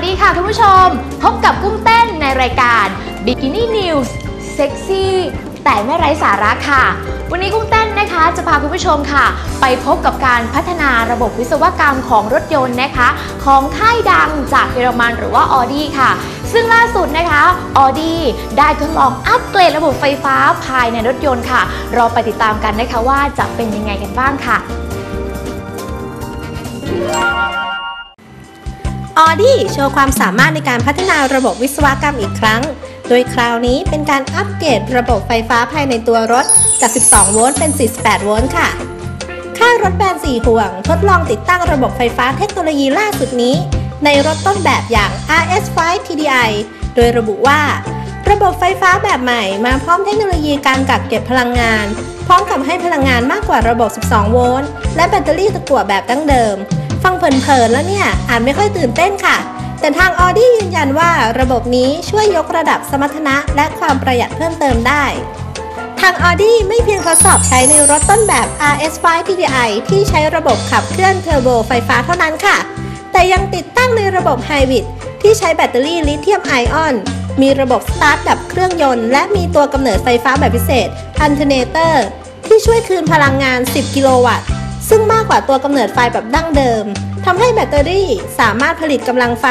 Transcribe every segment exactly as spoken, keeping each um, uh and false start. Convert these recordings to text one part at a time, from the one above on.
สดีค่ะคุณผู้ชมพบกับกุ้งเต้นในรายการ Bikini News Sexy แต่ไม่ไร้สาระค่ะวันนี้กุ้งเต้นนะคะจะพาคุณผู้ชมค่ะไปพบกับการพัฒนาระบบวิศวกรรมของรถยนต์นะคะของค่ายดังจากเยอรมันหรือว่า Audi ค่ะซึ่งล่าสุดนะคะ Audi ได้ทดลองอัปเกรดระบบไฟฟ้าภายในรถยนต์ค่ะเราไปติดตามกันนะคะว่าจะเป็นยังไงกันบ้างค่ะAudi โชว์ความสามารถในการพัฒนาระบบวิศวกรรมอีกครั้งโดยคราวนี้เป็นการอัปเกรดระบบไฟฟ้าภายในตัวรถจาก สิบสอง โวลต์เป็น สี่สิบแปด โวลต์ค่ะค่ายรถแบรนด์สี่ห่วงทดลองติดตั้งระบบไฟฟ้าเทคโนโลยีล่าสุดนี้ในรถต้นแบบอย่าง อาร์ เอส ไฟว์ ที ดี ไอ โดยระบุว่าระบบไฟฟ้าแบบใหม่มาพร้อมเทคโนโลยีการกักเก็บพลังงานพร้อมกับให้พลังงานมากกว่าระบบ สิบสอง โวลต์และแบตเตอรี่ตะกั่วแบบดั้งเดิมฟังเพลินๆแล้วเนี่ยอ่านไม่ค่อยตื่นเต้นค่ะแต่ทาง Audi ยืนยันว่าระบบนี้ช่วยยกระดับสมรรถนะและความประหยัดเพิ่มเติมได้ทาง Audi ไม่เพียงทดสอบใช้ในรถต้นแบบ อาร์ เอส ไฟว์ ที ดี ไอ ที่ใช้ระบบขับเคลื่อนเทอร์โบไฟฟ้าเท่านั้นค่ะแต่ยังติดตั้งในระบบไฮบริดที่ใช้แบตเตอรี่ลิเธียมไอออนมีระบบสตาร์ทดับเครื่องยนต์และมีตัวกำเนิดไฟฟ้าแบบพิเศษอัลเทอร์เนเตอร์ที่ช่วยคืนพลังงานสิบกิโลวัตต์ซึ่งมากกว่าตัวกำเนิดไฟแบบดั้งเดิมทำให้แบตเตอรี่สามารถผลิตกำลังไฟ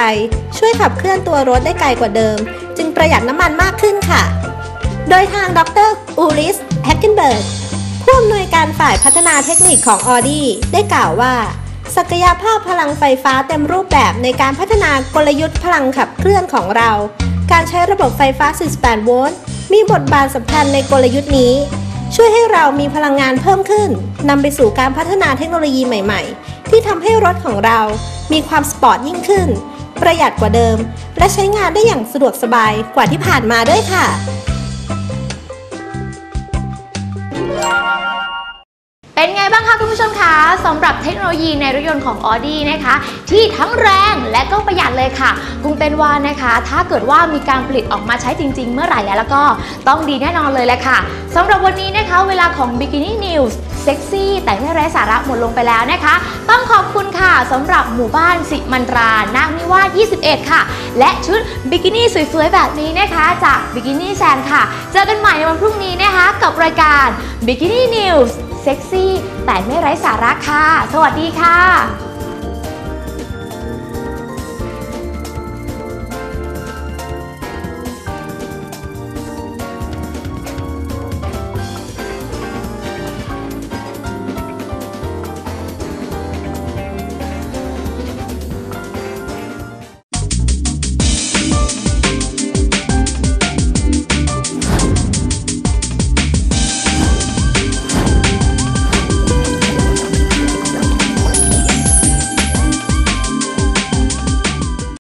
ช่วยขับเคลื่อนตัวรถได้ไกลกว่าเดิมจึงประหยัดน้ำมันมากขึ้นค่ะโดยทางดร.อูริส แฮกเกนเบิร์กผู้อำนวยการฝ่ายพัฒนาเทคนิคของ Audi ได้กล่าวว่าศักยภาพพลังไฟฟ้าเต็มรูปแบบในการพัฒนากลยุทธ์พลังขับเคลื่อนของเราการใช้ระบบไฟฟ้า สี่สิบแปด โวลต์มีบทบาทสำคัญในกลยุทธ์นี้ช่วยให้เรามีพลังงานเพิ่มขึ้นนำไปสู่การพัฒนาเทคโนโลยีใหม่ๆที่ทำให้รถของเรามีความสปอร์ตยิ่งขึ้นประหยัดกว่าเดิมและใช้งานได้อย่างสะดวกสบายกว่าที่ผ่านมาด้วยค่ะเป็นไงบ้างคะคุณผู้ชมคะสำหรับเทคโนโลยีในรถยนต์ของ Audi นะคะที่ทั้งแรงและก็ประหยัดเลยค่ะกุ้งเต้นว่านะคะถ้าเกิดว่ามีการผลิตออกมาใช้จริงๆเมื่อไหร่แล้วก็ต้องดีแน่นอนเลยแหละค่ะสำหรับวันนี้นะคะเวลาของ Bikini News Sexy แต่ไม่ไร้สาระหมดลงไปแล้วนะคะต้องขอบคุณค่ะสำหรับหมู่บ้านสิมันตรานาคนิวาสยี่สิบเอ็ดค่ะและชุดบิกินี่สวยๆแบบนี้นะคะจาก Bikini Sand ค่ะเจอกันใหม่ในวันพรุ่งนี้นะคะกับรายการ Bikini Newsเซ็กซี่แต่ไม่ไร้สาระค่ะสวัสดีค่ะ